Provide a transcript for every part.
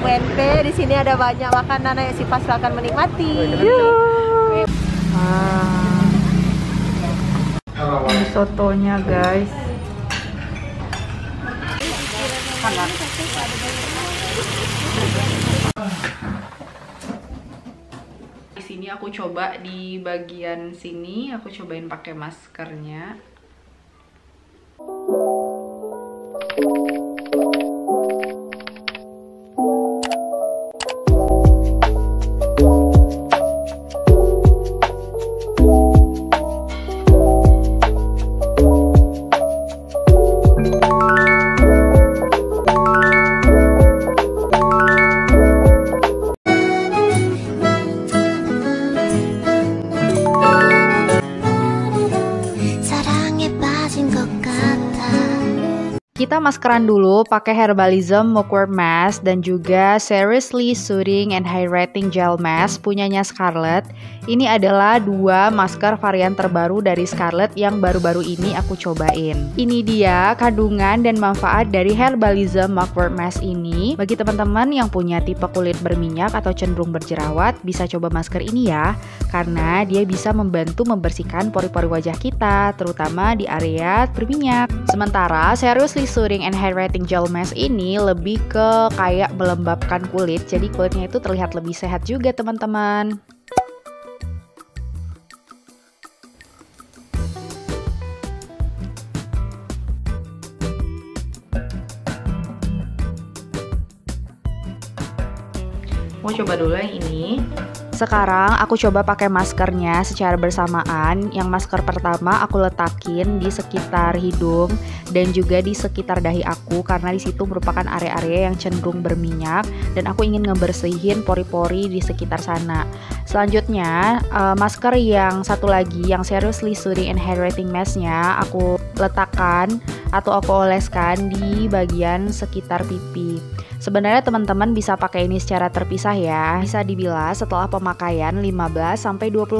UNP. Di sini ada banyak makanan yang sih pasti akan menikmati. Ini sotonya, guys. Di sini aku coba di bagian sini, aku cobain pakai maskernya. Kita maskeran dulu pakai Herbalize Mugwort Mask dan juga Seriously Soothing and Hydrating Gel Mask punyanya Scarlett. Ini adalah dua masker varian terbaru dari Scarlett yang baru-baru ini aku cobain. Ini dia kandungan dan manfaat dari Herbalize Mugwort Mask ini. Bagi teman-teman yang punya tipe kulit berminyak atau cenderung berjerawat, bisa coba masker ini ya, karena dia bisa membantu membersihkan pori-pori wajah kita, terutama di area berminyak. Sementara Seriously Soothing and Hydrating Gel Mask ini lebih ke kayak melembabkan kulit, jadi kulitnya itu terlihat lebih sehat juga, teman-teman. Mau coba dulu yang ini. Sekarang aku coba pakai maskernya secara bersamaan. Yang masker pertama aku letakin di sekitar hidung dan juga di sekitar dahi aku, karena di situ merupakan area-area yang cenderung berminyak dan aku ingin ngebersihin pori-pori di sekitar sana. Selanjutnya masker yang satu lagi, yang Seriously Soothing and Hydrating Mask-nya, aku letakkan atau aku oleskan di bagian sekitar pipi. Sebenarnya teman-teman bisa pakai ini secara terpisah ya. Bisa dibilas setelah pemakaian 15-20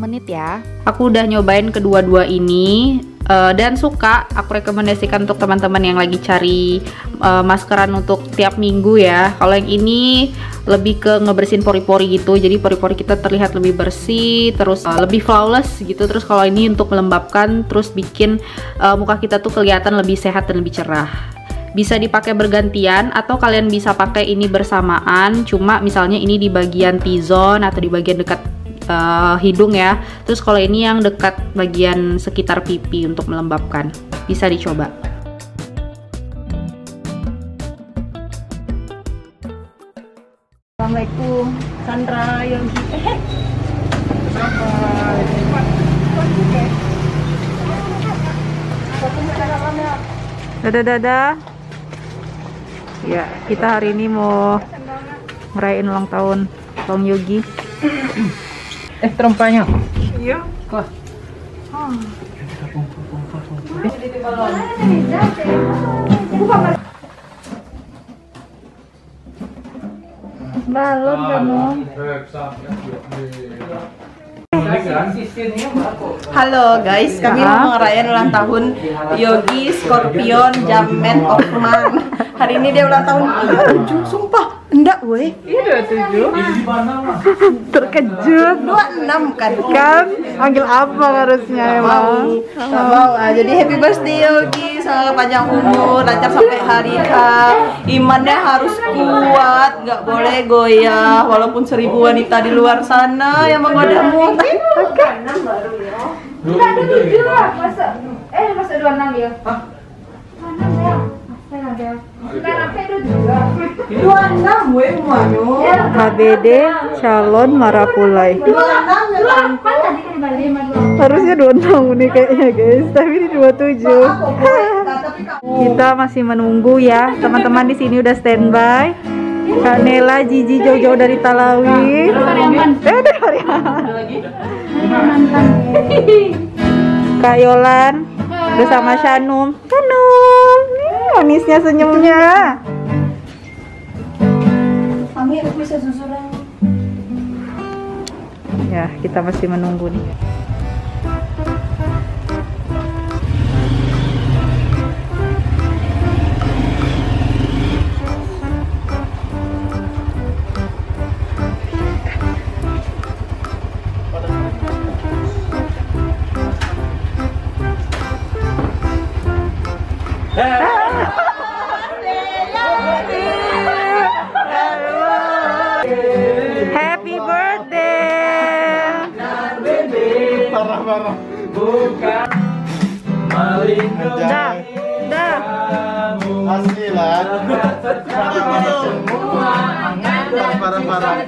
menit ya. Aku udah nyobain kedua-dua ini dan suka. Aku rekomendasikan untuk teman-teman yang lagi cari maskeran untuk tiap minggu ya. Kalau yang ini lebih ke ngebersihin pori-pori gitu. Jadi pori-pori kita terlihat lebih bersih, terus lebih flawless gitu. Terus kalau ini untuk melembabkan, terus bikin muka kita tuh kelihatan lebih sehat dan lebih cerah. Bisa dipakai bergantian atau kalian bisa pakai ini bersamaan, cuma misalnya ini di bagian T-zone atau di bagian dekat hidung ya. Terus kalau ini yang dekat bagian sekitar pipi untuk melembabkan. Bisa dicoba. Assalamualaikum. Sandra Yogi. Dadah. Ya, kita hari ini mau ngerayain ulang tahun Bang Yogi. Trompanya. Iya. Kok. Oh. Balon kamu. Halo guys, kami mau ngerayain ulang tahun Yogi Scorpion Jammen Okman. Hari ini dia ulang tahun 7, sumpah. Enggak weh. Iya 7. Terkejut. 26 kan? Panggil apa harusnya emang? Mau. Jadi happy birthday Yogi, semoga panjang umur, lancar sampai hari H. Imannya harus kuat, nggak boleh goyah walaupun 1000 wanita di luar sana yang menggodamu. Enam baru ya. Enggak ada 7 lah, masa 26 ya? Hah? 26 ya? Ada. KBD calon marapulai. Harusnya 26 nih kayaknya guys, tapi ini 27. Kita masih menunggu ya, teman-teman di sini udah standby. Kanela, Jiji jauh-jauh dari Talawi. Kak Yolan bersama Shanum. Manisnya senyumnya. Ya, kita masih menunggu nih. Happy birthday. Parah-parah. Bukan melindungi. Dah. Asli lah. Parah-parah.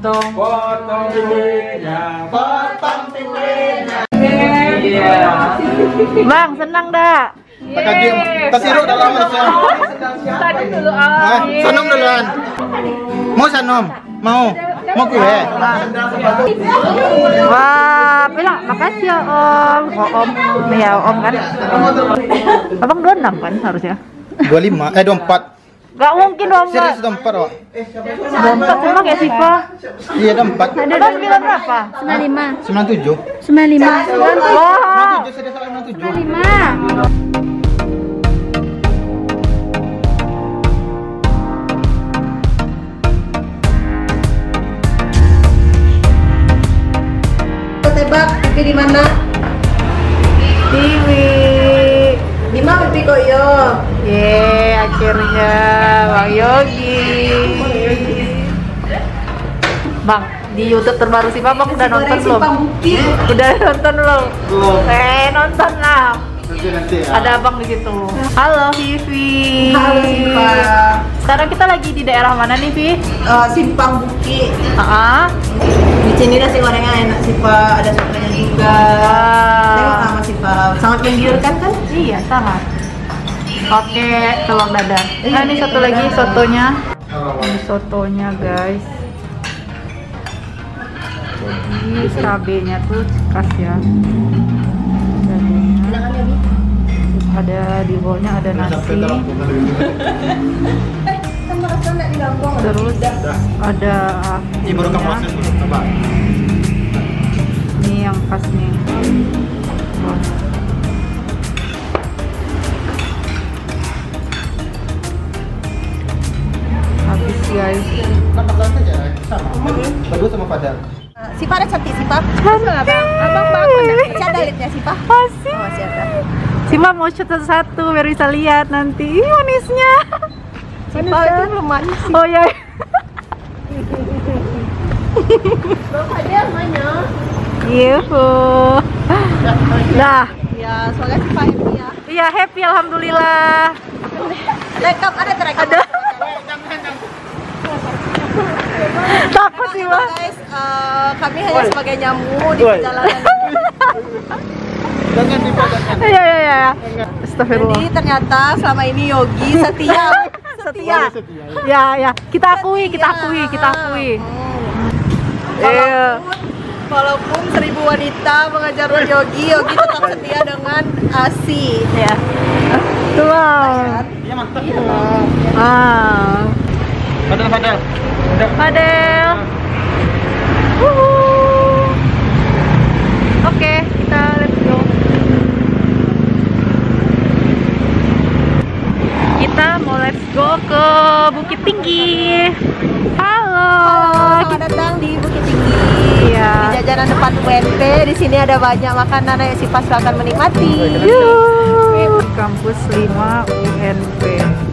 Potong pinggulnya, yeah. Bang, senang dah. Pakai dia, tersiru dalam langsung. Tadi dulu ah. Sanom duluan. Mau sanom? Mau kue? Wah, pilih. Makasih ya Om. Ya Om kan. Abang 26 kan harusnya. 25, 24. Gak mungkin 24. Serius 24 Wak? 24 sama kayak Siva. Iya 24. Abang 9 berapa? 95. 97. 95. Wow. 97, serius 95. Tebak pipi di mana? Pipi. Di mana pipi koyo? Ye, akhirnya Bang Yogi. Bang, di YouTube terbaru sih Bang udah nonton belum? Udah nonton belum? Nonton lah. Nanti ya. Ada Abang di situ. Halo Vivi. Halo Siva. Sekarang kita lagi di daerah mana nih, Vi? Simpang Bukit. Di sini nasi gorengnya enak Siva, ada sopenya juga. Tengok sama Siva. Sangat menggiurkan kan? Iya, sangat. Oke, telur dadar. Nah, ini satu lagi sotonya. Ini sotonya, guys. Ini cabenya tuh khas ya. Ada di bawahnya ada nasi, terus ada ini yang khas nih. Habis guys. Bagus sama padang. Siapa ada cantik Siapa? Abang masih ada liatnya Siapa? Masih ada. Siapa mau shoot satu biar bisa lihat nanti. Ih, manisnya. Siapa itu belum manis. Oh ya. Bapak dia mana? Yuhu. Dah. Ya, soalnya Siapa happy ya. Iya, happy alhamdulillah. Rekam ada terekam. Ada. Takut sih, Bang. Guys, kami hanya sebagai nyamuk di perjalanan. Jangan dipotongkan. Iya. Jadi ternyata selama ini Yogi setia. Ya. Kita akui. Walaupun seribu wanita mengajar Yogi tetap setia dengan ASI. Ya. Wow. Iya mantap. Padel. Oke, kita let's go. Kita mau let's go ke Bukit Tinggi. Halo. Selamat datang di Bukit Tinggi. Iya. Di jajanan depan UNP. Di sini ada banyak makanan yang Siva silakan menikmati. Kampus 5 UNP.